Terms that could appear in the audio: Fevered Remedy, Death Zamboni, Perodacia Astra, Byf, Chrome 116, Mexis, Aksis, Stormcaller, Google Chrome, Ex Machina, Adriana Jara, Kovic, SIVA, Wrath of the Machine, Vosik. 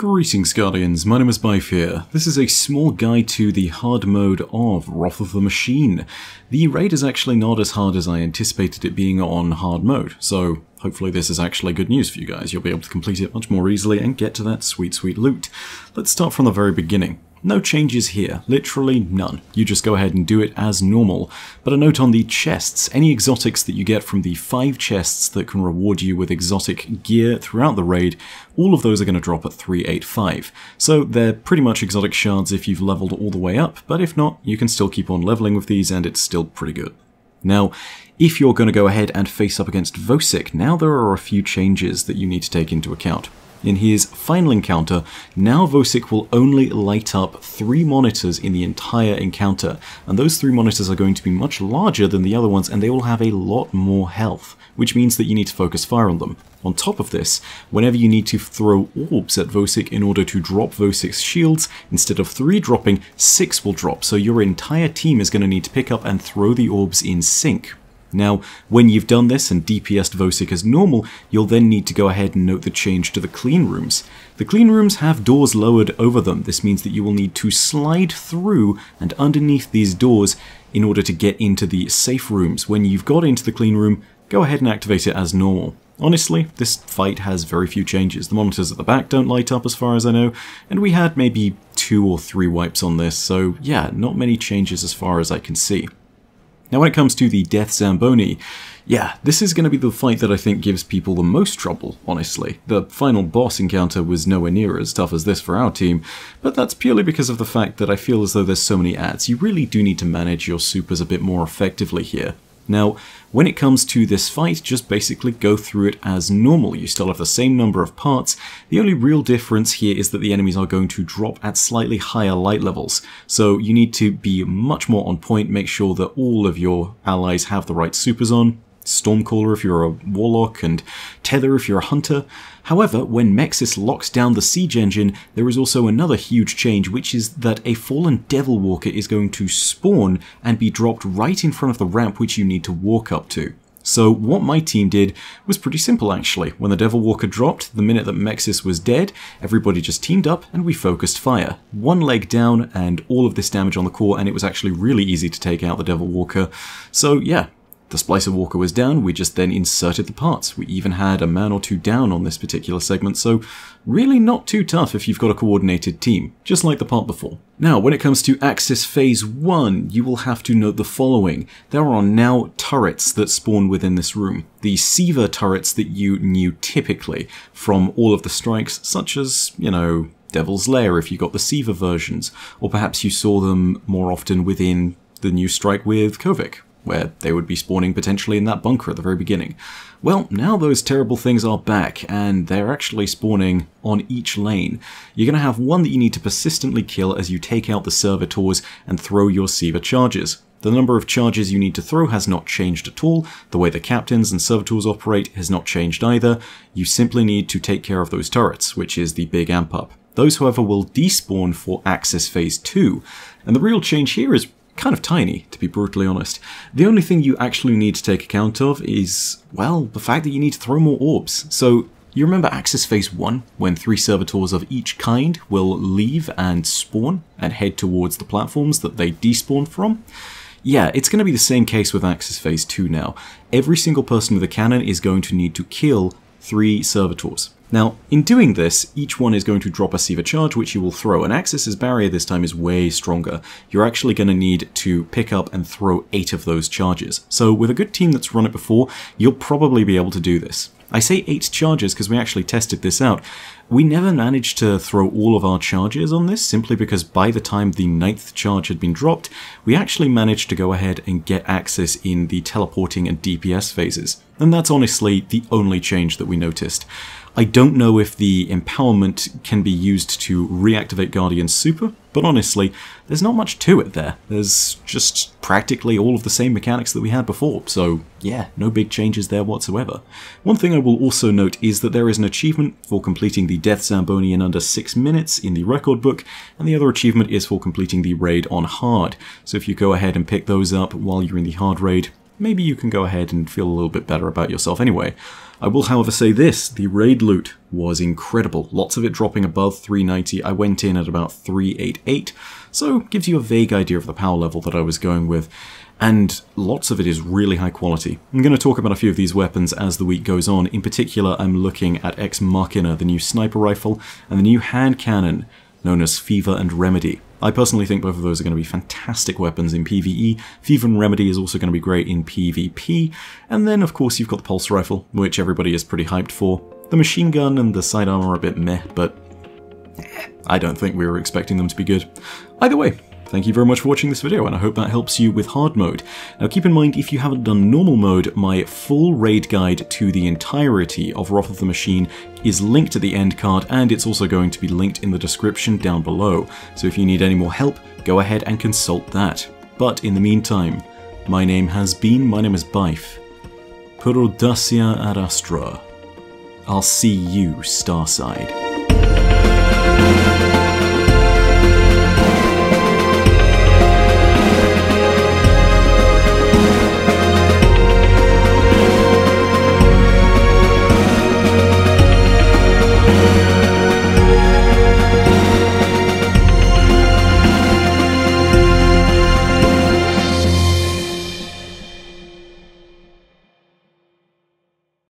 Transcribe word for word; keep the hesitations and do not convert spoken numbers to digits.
Greetings Guardians, my name is Byf here. This is a small guide to the hard mode of Wrath of the Machine. The raid is actually not as hard as I anticipated it being on hard mode, so hopefully this is actually good news for you guys. You'll be able to complete it much more easily and get to that sweet, sweet loot. Let's start from the very beginning. No changes here, literally none. You just go ahead and do it as normal. But a note on the chests, any exotics that you get from the five chests that can reward you with exotic gear throughout the raid, all of those are going to drop at three eighty-five. So they're pretty much exotic shards if you've leveled all the way up, but if not, you can still keep on leveling with these and it's still pretty good. Now, if you're going to go ahead and face up against Vosik, now there are a few changes that you need to take into account. In his final encounter, now Vosik will only light up three monitors in the entire encounter, and those three monitors are going to be much larger than the other ones and they will have a lot more health, which means that you need to focus fire on them. On top of this, whenever you need to throw orbs at Vosik in order to drop Vosik's shields, instead of three dropping, six will drop, so your entire team is going to need to pick up and throw the orbs in sync. Now, when you've done this and D P S'd Vosik as normal, you'll then need to go ahead and note the change to the clean rooms. The clean rooms have doors lowered over them. This means that you will need to slide through and underneath these doors in order to get into the safe rooms. When you've got into the clean room, go ahead and activate it as normal. Honestly, this fight has very few changes. The monitors at the back don't light up as far as I know, and we had maybe two or three wipes on this, so yeah, not many changes as far as I can see. Now when it comes to the Death Zamboni, yeah, this is going to be the fight that I think gives people the most trouble, honestly. The final boss encounter was nowhere near as tough as this for our team, but that's purely because of the fact that I feel as though there's so many adds. You really do need to manage your supers a bit more effectively here. Now, when it comes to this fight, just basically go through it as normal. You still have the same number of parts. The only real difference here is that the enemies are going to drop at slightly higher light levels. So you need to be much more on point, make sure that all of your allies have the right supers on. Stormcaller if you're a warlock, and Tether if you're a hunter. However, when Mexis locks down the siege engine, there is also another huge change, which is that a fallen devil walker is going to spawn and be dropped right in front of the ramp which you need to walk up to. So what my team did was pretty simple actually. When the devil walker dropped, the minute that Mexis was dead, everybody just teamed up and we focused fire. One leg down and all of this damage on the core, and it was actually really easy to take out the devil walker. So yeah. The Splicer Walker was down, we just then inserted the parts. We even had a man or two down on this particular segment, so really not too tough if you've got a coordinated team, just like the part before. Now, when it comes to Aksis Phase one, you will have to note the following. There are now turrets that spawn within this room. The SIVA turrets that you knew typically from all of the strikes, such as, you know, Devil's Lair if you got the SIVA versions, or perhaps you saw them more often within the new strike with Kovic, where they would be spawning potentially in that bunker at the very beginning. Well, now those terrible things are back, and they're actually spawning on each lane. You're going to have one that you need to persistently kill as you take out the servitors and throw your SIVA charges. The number of charges you need to throw has not changed at all. The way the captains and servitors operate has not changed either. You simply need to take care of those turrets, which is the big amp up. Those, however, will despawn for Aksis Phase two. And the real change here is kind of tiny, to be brutally honest. The only thing you actually need to take account of is, well, the fact that you need to throw more orbs. So, you remember Aksis Phase one, when three servitors of each kind will leave and spawn and head towards the platforms that they despawn from? Yeah, it's going to be the same case with Aksis Phase two now. Every single person with a cannon is going to need to kill three servitors. Now, in doing this, each one is going to drop a SIVA charge, which you will throw, and Aksis's barrier this time is way stronger. You're actually going to need to pick up and throw eight of those charges. So with a good team that's run it before, you'll probably be able to do this. I say eight charges because we actually tested this out. We never managed to throw all of our charges on this, simply because by the time the ninth charge had been dropped, we actually managed to go ahead and get Aksis in the teleporting and D P S phases. And that's honestly the only change that we noticed. I don't know if the empowerment can be used to reactivate Guardian's super, but honestly, there's not much to it there. There's just practically all of the same mechanics that we had before, so yeah, no big changes there whatsoever. One thing I will also note is that there is an achievement for completing the Death Zamboni in under six minutes in the record book, and the other achievement is for completing the raid on hard. So if you go ahead and pick those up while you're in the hard raid, maybe you can go ahead and feel a little bit better about yourself anyway. I will, however, say this. The raid loot was incredible. Lots of it dropping above three ninety. I went in at about three eighty-eight, so gives you a vague idea of the power level that I was going with. And lots of it is really high quality. I'm going to talk about a few of these weapons as the week goes on. In particular, I'm looking at Ex Machina, the new sniper rifle, and the new hand cannon known as Fevered and Remedy. I personally think both of those are going to be fantastic weapons in PvE. Fevered Remedy is also going to be great in PvP. And then, of course, you've got the pulse rifle, which everybody is pretty hyped for. The machine gun and the sidearm are a bit meh, but I don't think we were expecting them to be good. Either way, thank you very much for watching this video, and I hope that helps you with hard mode. Now keep in mind, if you haven't done normal mode, my full raid guide to the entirety of Wrath of the Machine is linked at the end card, and it's also going to be linked in the description down below. So if you need any more help, go ahead and consult that. But in the meantime, my name has been, my name is Byf, Perodacia Astra. I'll see you Starside.